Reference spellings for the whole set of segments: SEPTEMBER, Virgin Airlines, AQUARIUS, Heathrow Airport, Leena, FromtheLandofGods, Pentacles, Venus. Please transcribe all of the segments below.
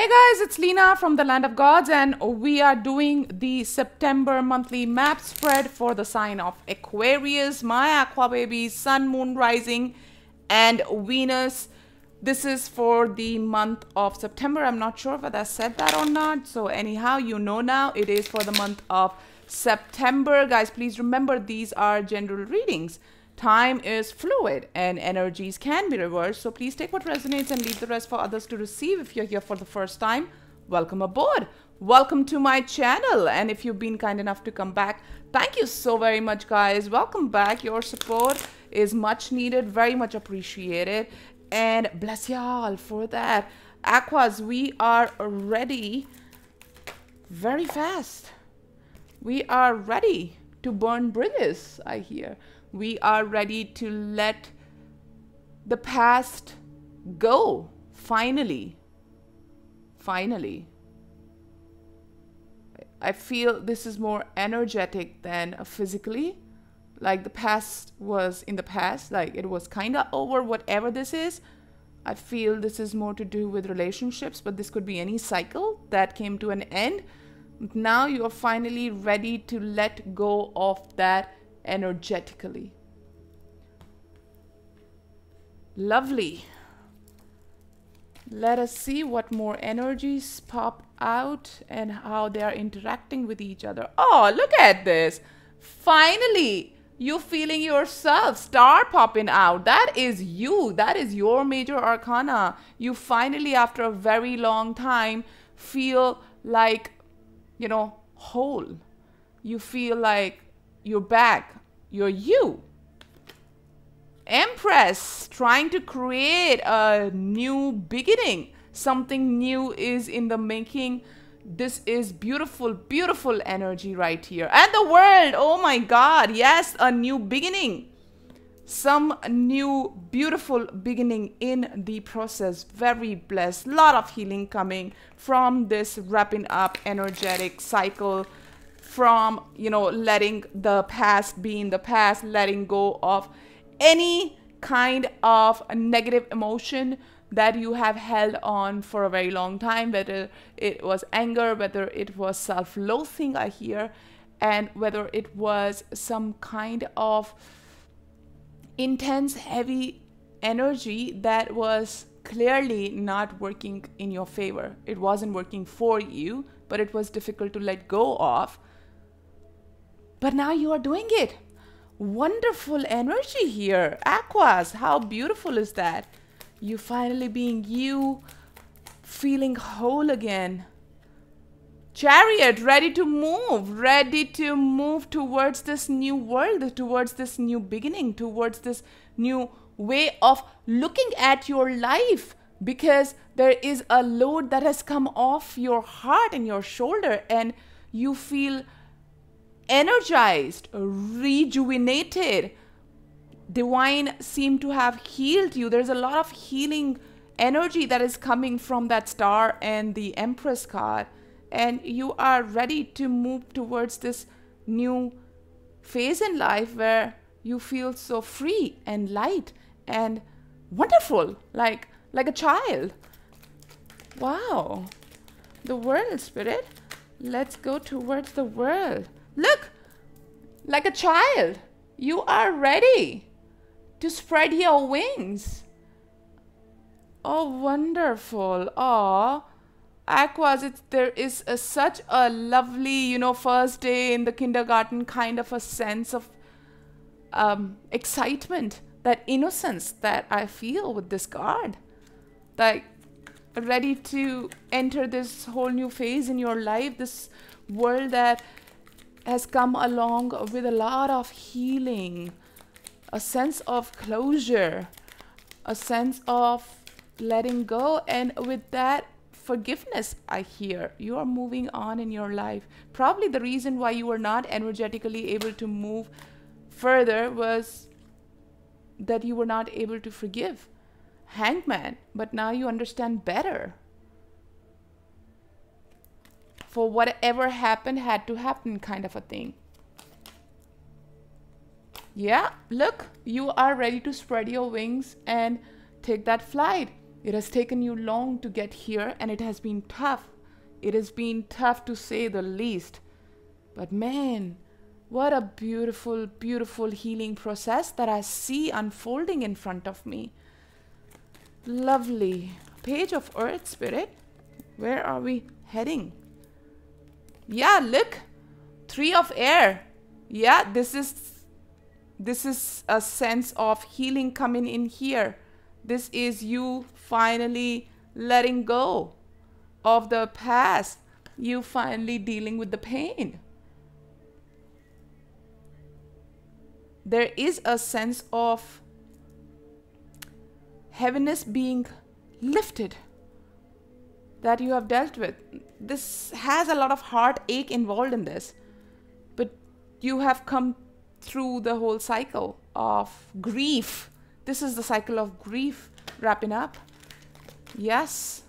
Hey guys, it's Leena from the Land of Gods, and we are doing the September monthly map spread for the sign of Aquarius, my aqua baby, sun, moon, rising, and Venus. This is for the month of September. I'm not sure whether I said that or not. So anyhow, you know now, it is for the month of September. Guys, please remember these are general readings. Time is fluid and energies can be reversed, so please take what resonates and leave the rest for others to receive. If you're here for the first time, welcome aboard. Welcome to my channel, and if you've been kind enough to come back, thank you so very much, guys. Welcome back. Your support is much needed, very much appreciated, and bless y'all for that. Aquas, we are ready very fast. We are ready to burn bridges, I hear. We are ready to let the past go. Finally. I feel this is more energetic than physically. Like the past was in the past. Like it was kind of over, whatever this is. I feel this is more to do with relationships, but this could be any cycle that came to an end. Now you are finally ready to let go of that energetically. Lovely. Let us see what more energies pop out and how they are interacting with each other. Oh, look at this. Finally, you feeling yourself. Star popping out. That is you. That is your major arcana. You finally, after a very long time, feel like, you know, whole. You feel like you're back. You're you. Empress, trying to create a new beginning. Something new is in the making. This is beautiful, beautiful energy right here. And the world, oh my God, yes, a new beginning. Some new beautiful beginning in the process. Very blessed. Lot of healing coming from this wrapping up energetic cycle. From, you know, letting the past be in the past, letting go of any kind of negative emotion that you have held on for a very long time, whether it was anger, whether it was self-loathing, I hear, and whether it was some kind of intense, heavy energy that was clearly not working in your favor. It wasn't working for you, but it was difficult to let go of. But now you are doing it. Wonderful energy here. Aquas, how beautiful is that? You finally being you, feeling whole again. Chariot, ready to move towards this new world, towards this new beginning, towards this new way of looking at your life. Because there is a load that has come off your heart and your shoulder, and you feel energized, rejuvenated. Divine seem to have healed you. There's a lot of healing energy that is coming from that star and the Empress card, and you are ready to move towards this new phase in life where you feel so free and light and wonderful, like a child. Wow. The world, spirit. Let's go towards the world. Look, like a child, you are ready to spread your wings. Oh, wonderful. Oh, Aquas, there is such a lovely, you know, first day in the kindergarten kind of a sense of excitement, that innocence that I feel with this card. Like, ready to enter this whole new phase in your life, this world that has come along with a lot of healing, a sense of closure, a sense of letting go, and with that, forgiveness, I hear. You are moving on in your life. Probably the reason why you were not energetically able to move further was that you were not able to forgive Hangman, but now you understand better. For whatever happened had to happen kind of a thing. Yeah, look, you are ready to spread your wings and take that flight. It has taken you long to get here, and it has been tough. It has been tough to say the least. But man, what a beautiful, beautiful healing process that I see unfolding in front of me. Lovely. Page of Earth, Spirit. Where are we heading? Yeah, look. Three of Air. Yeah, this is a sense of healing coming in here. This is you finally letting go of the past. You finally dealing with the pain. There is a sense of heaviness being lifted that you have dealt with. This has a lot of heartache involved in this, but you have come through the whole cycle of grief. This is the cycle of grief wrapping up. Yes.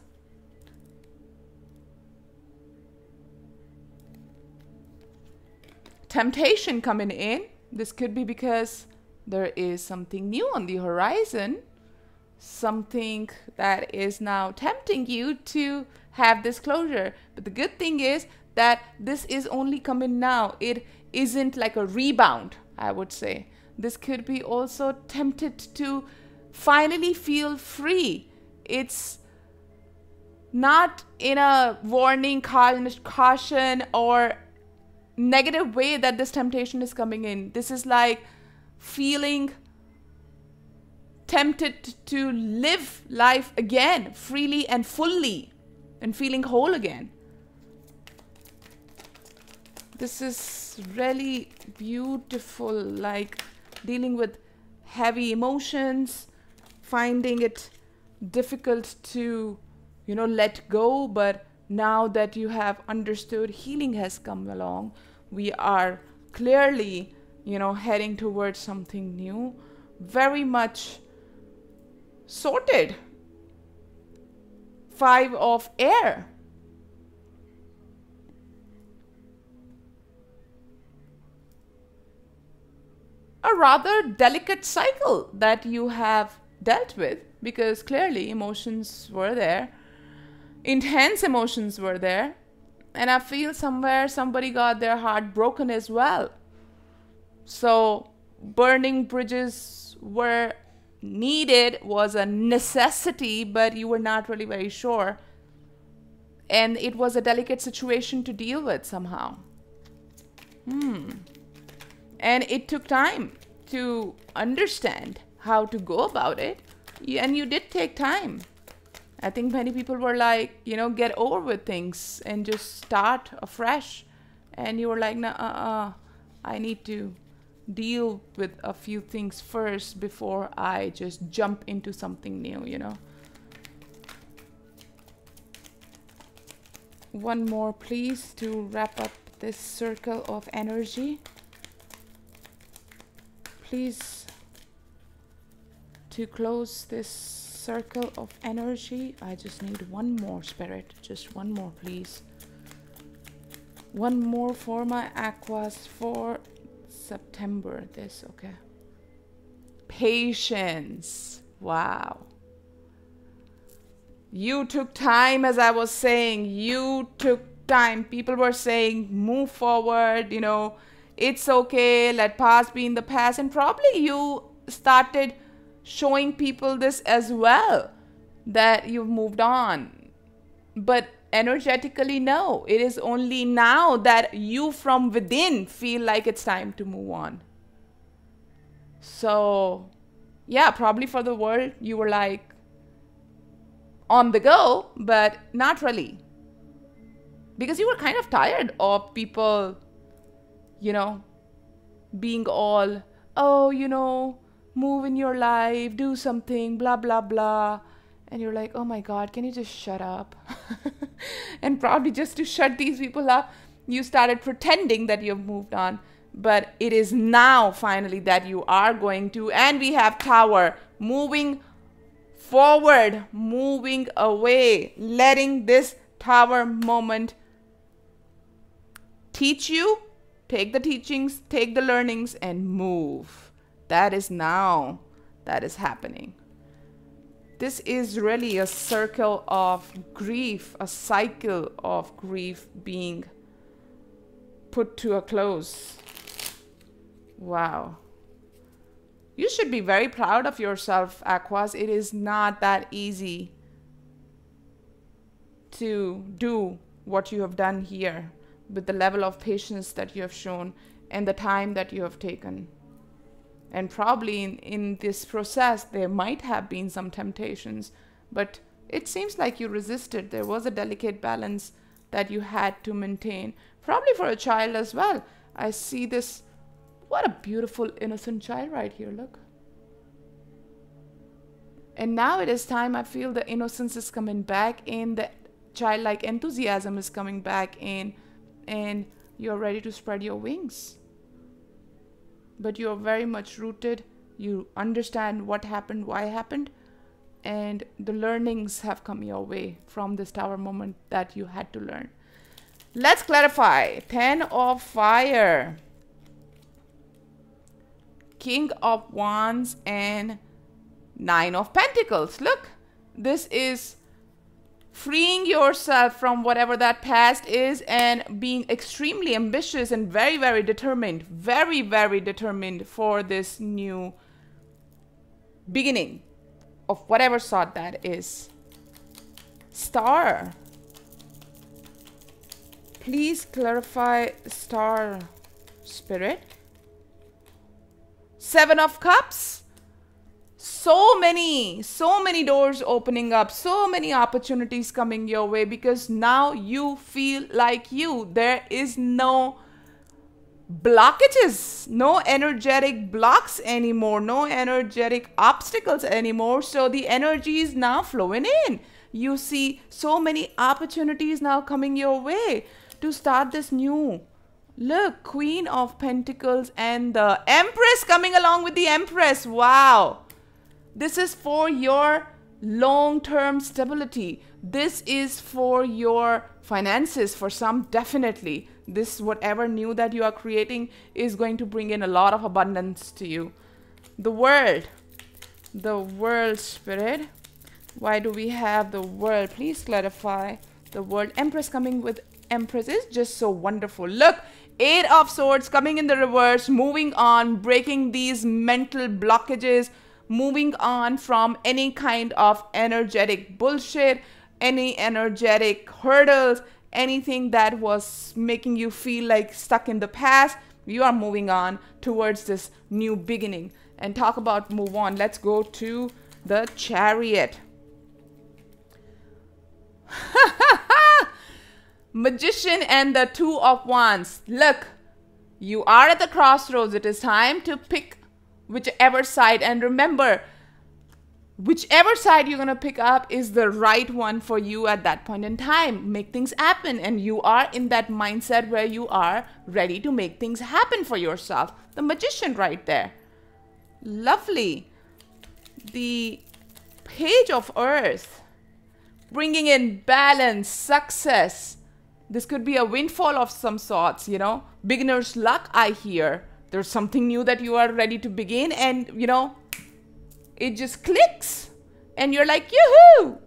Temptation coming in. This could be because there is something new on the horizon. Something that is now tempting you to have this closure. But the good thing is that this is only coming now. It isn't like a rebound, I would say. This could be also tempted to finally feel free. It's not in a warning, caution, or negative way that this temptation is coming in. This is like feeling tempted to live life again freely and fully and feeling whole again. This is really beautiful, like dealing with heavy emotions, finding it difficult to, you know, let go. But now that you have understood, healing has come along. We are clearly, you know, heading towards something new, very much sorted. Five of Air. A rather delicate cycle that you have dealt with, because clearly emotions were there. Intense emotions were there. And I feel somewhere somebody got their heart broken as well. So burning bridges were needed, was a necessity, but you were not really very sure. And it was a delicate situation to deal with somehow. And it took time to understand how to go about it. And you did take time. I think many people were like, you know, get over with things and just start afresh. And you were like, no, I need to deal with a few things first before I just jump into something new, you know. One more, please, to wrap up this circle of energy. Please, to close this circle of energy, I just need one more, Spirit. Just one more, please. One more for my Aquas for September. This, okay. Patience. Wow. You took time, as I was saying. You took time. People were saying, move forward, you know. It's okay, let past be in the past. And probably you started showing people this as well, that you've moved on. But energetically, no. It is only now that you from within feel like it's time to move on. So, yeah, probably for the world, you were like on the go, but not really. Because you were kind of tired of people, you know, being all, oh, you know, move in your life, do something, blah, blah, blah. And you're like, oh my God, can you just shut up? And probably just to shut these people up, you started pretending that you've moved on. But it is now finally that you are going to, and we have Tower, moving forward, moving away, letting this Tower moment teach you. Take the teachings, take the learnings, and move. That is now. That is happening. This is really a circle of grief, a cycle of grief being put to a close. Wow. You should be very proud of yourself, Aquas. It is not that easy to do what you have done here with the level of patience that you have shown and the time that you have taken. And probably in this process, there might have been some temptations, but it seems like you resisted. There was a delicate balance that you had to maintain, probably for a child as well. I see this. What a beautiful, innocent child right here, look. And now it is time, I feel the innocence is coming back in, the childlike enthusiasm is coming back in, and you're ready to spread your wings. But you're very much rooted. You understand what happened, why happened. And the learnings have come your way from this tower moment that you had to learn. Let's clarify. 10 of Fire. King of Wands and 9 of Pentacles. Look, this is freeing yourself from whatever that past is and being extremely ambitious and very, very determined. Very, very determined for this new beginning of whatever sort that is. Star. Please clarify, Star Spirit. 7 of Cups. So many doors opening up, so many opportunities coming your way, because now you feel like you. There is no blockages, no energetic blocks anymore, no energetic obstacles anymore. So the energy is now flowing in. You see so many opportunities now coming your way to start this new. Look, Queen of Pentacles and the Empress coming along with the Empress. Wow. This is for your long-term stability. This is for your finances. For some, definitely. This, whatever new that you are creating, is going to bring in a lot of abundance to you. The World. The World Spirit. Why do we have the World? Please clarify. The World. Empress coming with Empress is just so wonderful. Look. 8 of Swords coming in the reverse. Moving on. Breaking these mental blockages. Moving on from any kind of energetic bullshit, any energetic hurdles, anything that was making you feel like stuck in the past. You are moving on towards this new beginning. And talk about move on. Let's go to the Chariot. Magician and the 2 of Wands. Look, you are at the crossroads. It is time to pick whichever side, and remember, whichever side you're gonna pick up is the right one for you at that point in time. Make things happen, and you are in that mindset where you are ready to make things happen for yourself. The Magician right there. Lovely. The Page of Earth, bringing in balance, success. This could be a windfall of some sorts, you know, beginner's luck, I hear. There's something new that you are ready to begin, and you know, it just clicks and you're like, yoo-hoo!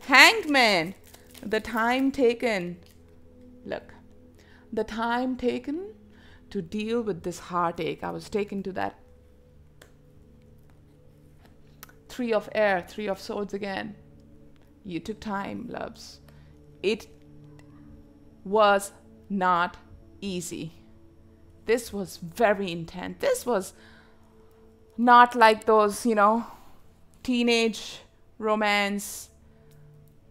Hanged Man, the time taken. Look, the time taken to deal with this heartache. I was taken to that. 3 of Air, 3 of Swords again. You took time, loves. It was not easy. This was very intense. This was not like those, you know, teenage romance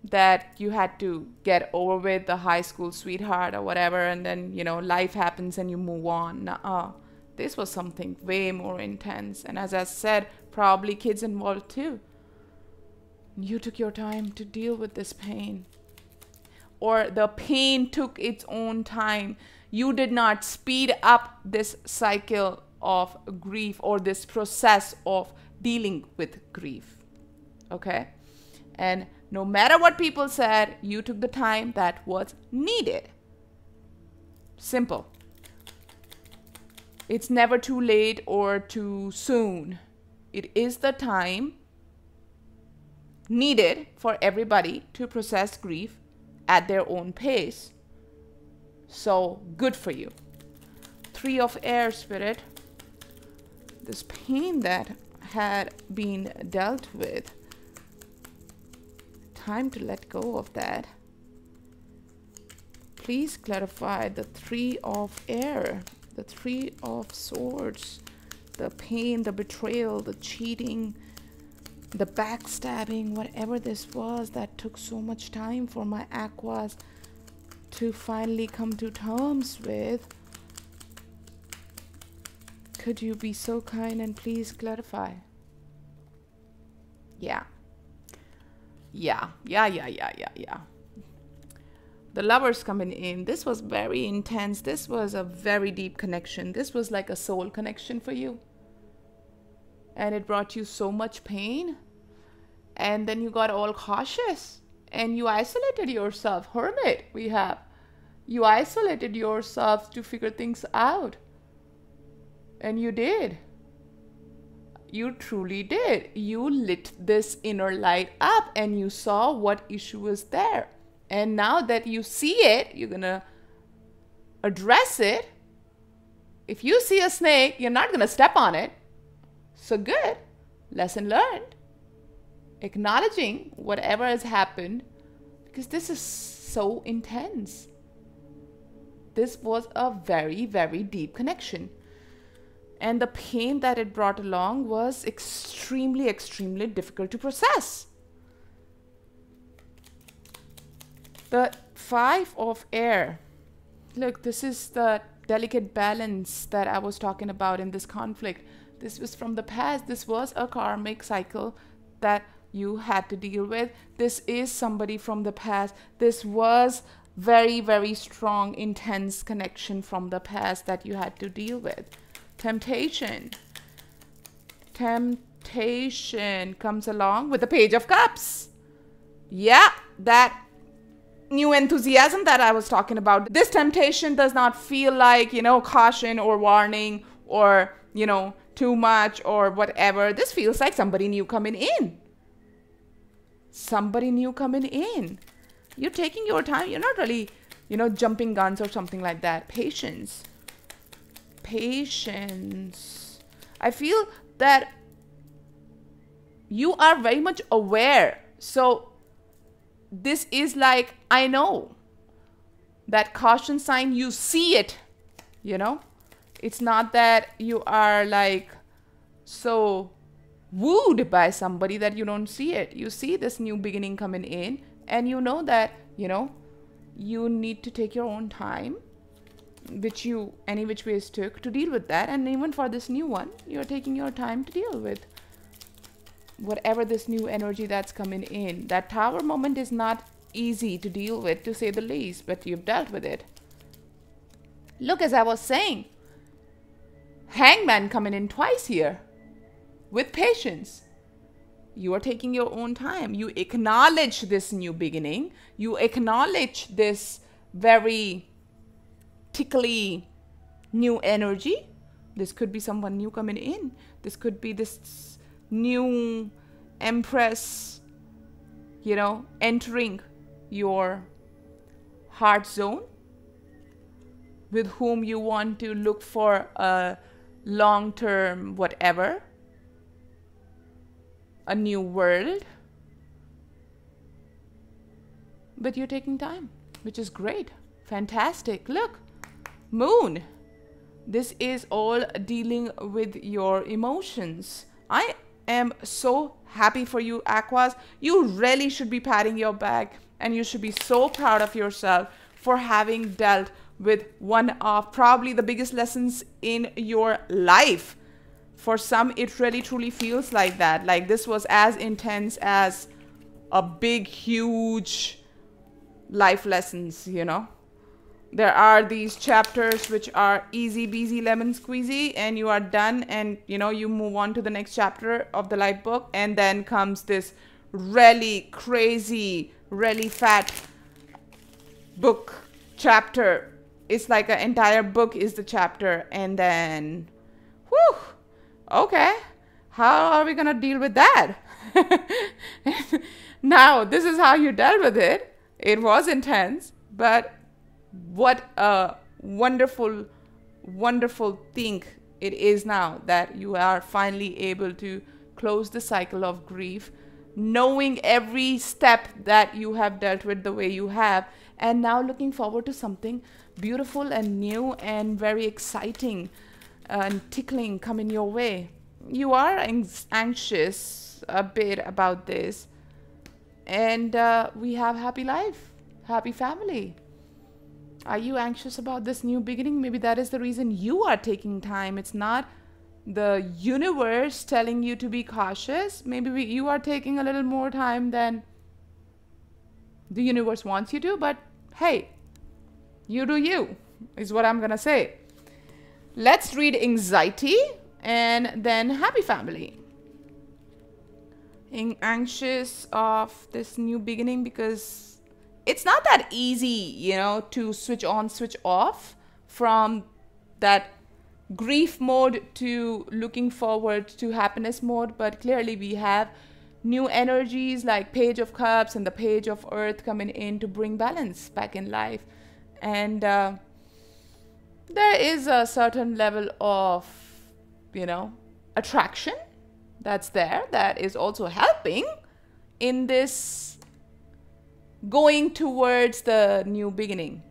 that you had to get over with, the high school sweetheart or whatever, and then, you know, life happens and you move on. Nuh-uh. This was something way more intense. And as I said, probably kids involved too. You took your time to deal with this pain. Or the pain took its own time. You did not speed up this cycle of grief or this process of dealing with grief. Okay? And no matter what people said, you took the time that was needed. Simple. It's never too late or too soon. It is the time needed for everybody to process grief at their own pace. So good for you. Three of Air, Spirit. This pain that had been dealt with, time to let go of that. Please clarify the Three of Air, the Three of Swords, the pain, the betrayal, the cheating, the backstabbing, whatever this was that took so much time for my Aquas to finally come to terms with. Could you be so kind and please clarify? Yeah. The Lovers coming in. This was very intense. This was a very deep connection. This was like a soul connection for you. And it brought you so much pain. And then you got all cautious. And you isolated yourself. Hermit, we have. You isolated yourself to figure things out. And you did. You truly did. You lit this inner light up. And you saw what issue was there. And now that you see it, you're going to address it. If you see a snake, you're not going to step on it. So good. Lesson learned. Acknowledging whatever has happened. Because this is so intense. This was a very, very deep connection. And the pain that it brought along was extremely, extremely difficult to process. The Five of Air. Look, this is the delicate balance that I was talking about in this conflict. This was from the past. This was a karmic cycle that you had to deal with. This is somebody from the past. This was very, very strong, intense connection from the past that you had to deal with. Temptation. Temptation comes along with the Page of Cups. Yeah, that new enthusiasm that I was talking about. This temptation does not feel like, you know, caution or warning or, you know, too much or whatever. This feels like somebody new coming in. Somebody new coming in. You're taking your time. You're not really, you know, jumping guns or something like that. Patience. Patience. I feel that you are very much aware. So this is like, I know. That caution sign, you see it, you know. It's not that you are like so wooed by somebody that you don't see it. You see this new beginning coming in and you know that, you know, you need to take your own time, which you any which ways took to deal with that. And even for this new one, you're taking your time to deal with whatever this new energy that's coming in. That Tower moment is not easy to deal with, to say the least, but you've dealt with it. Look, as I was saying, Hangman coming in twice here with patience. You are taking your own time. You acknowledge this new beginning. You acknowledge this very tickly new energy. This could be someone new coming in. This could be this new Empress, you know, entering your heart zone, with whom you want to look for a long-term whatever, a new world. But you're taking time, which is great. Fantastic. Look, Moon. This is all dealing with your emotions. I am so happy for you, Aquas. You really should be patting your back, and you should be so proud of yourself for having dealt with one of probably the biggest lessons in your life. For some, it really truly feels like that. Like this was as intense as a big, huge life lessons, you know. There are these chapters which are easy, beasy, lemon squeezy, and you are done, and you know, you move on to the next chapter of the life book, and then comes this really crazy, really fat book chapter. It's like an entire book is the chapter, and then, whew, okay, how are we gonna deal with that? Now, this is how you dealt with it. It was intense, but what a wonderful, wonderful thing it is now that you are finally able to close the cycle of grief, knowing every step that you have dealt with the way you have, and now looking forward to something beautiful and new and very exciting and tickling coming your way. You are anxious a bit about this, and we have happy life, happy family. Are you anxious about this new beginning? Maybe that is the reason you are taking time. It's not the universe telling you to be cautious. Maybe you are taking a little more time than the universe wants you to, but hey, you do you, is what I'm gonna say. Let's read anxiety and then happy family. Anxious of this new beginning because it's not that easy, you know, to switch on, switch off from that grief mode to looking forward to happiness mode. But clearly we have new energies like Page of Cups and the Page of Earth coming in to bring balance back in life. And there is a certain level of, you know, attraction that's there that is also helping in this going towards the new beginning.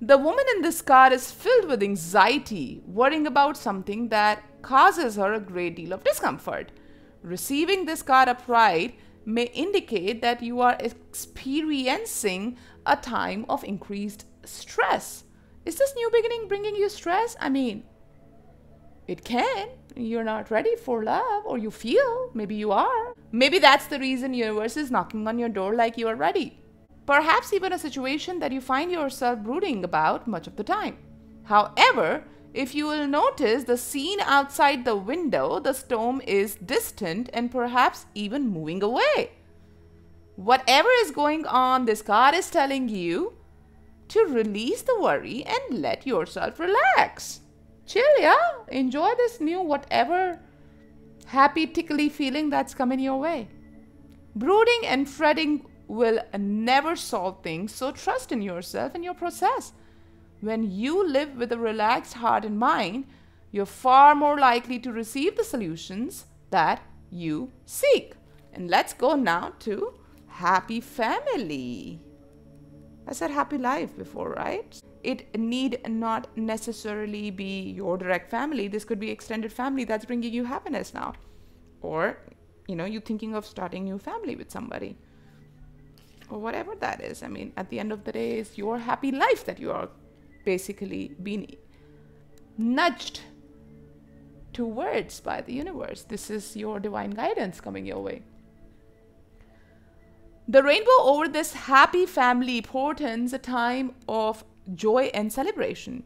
The woman in this card is filled with anxiety, worrying about something that causes her a great deal of discomfort. Receiving this card upright may indicate that you are experiencing a time of increased stress. Is this new beginning bringing you stress? I mean, it can. You're not ready for love, or you feel, maybe you are. Maybe that's the reason the universe is knocking on your door like you are ready. Perhaps even a situation that you find yourself brooding about much of the time. However, if you will notice the scene outside the window, the storm is distant and perhaps even moving away. Whatever is going on, this card is telling you to release the worry and let yourself relax. Chill, yeah? Enjoy this new whatever happy, tickly feeling that's coming your way. Brooding and fretting will never solve things, so trust in yourself and your process. When you live with a relaxed heart and mind, you're far more likely to receive the solutions that you seek. And let's go now to happy family. I said happy life before, right? It need not necessarily be your direct family. This could be extended family that's bringing you happiness now. Or, you know, you're thinking of starting new family with somebody. Or whatever that is. I mean, at the end of the day, it's your happy life that you are basically being nudged towards by the universe. This is your divine guidance coming your way. The rainbow over this happy family portends a time of joy and celebration.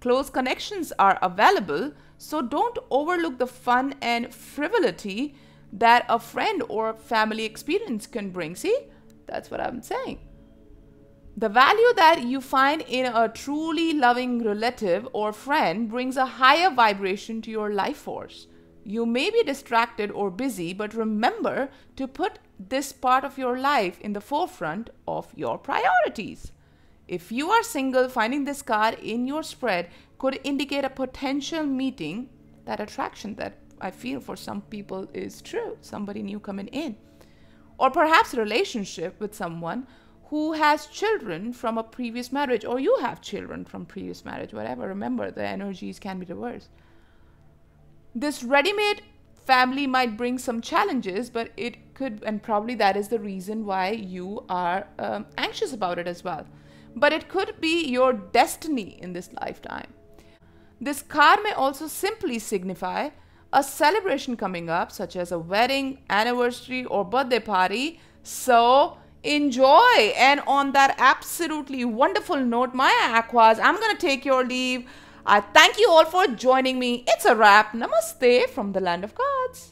Close connections are available, so don't overlook the fun and frivolity that a friend or family experience can bring. See? That's what I'm saying. The value that you find in a truly loving relative or friend brings a higher vibration to your life force. You may be distracted or busy, but remember to put this part of your life in the forefront of your priorities. If you are single, finding this card in your spread could indicate a potential meeting. That attraction that I feel for some people is true. Somebody new coming in. Or perhaps a relationship with someone who has children from a previous marriage, or you have children from previous marriage, whatever. Remember, the energies can be reversed. This ready-made family might bring some challenges, but it could, and probably that is the reason why you are anxious about it as well. But it could be your destiny in this lifetime. This card may also simply signify a celebration coming up, such as a wedding, anniversary, or birthday party. So enjoy. And on that absolutely wonderful note, my Aquas, I'm going to take your leave. I thank you all for joining me. It's a wrap. Namaste from the Land of Gods.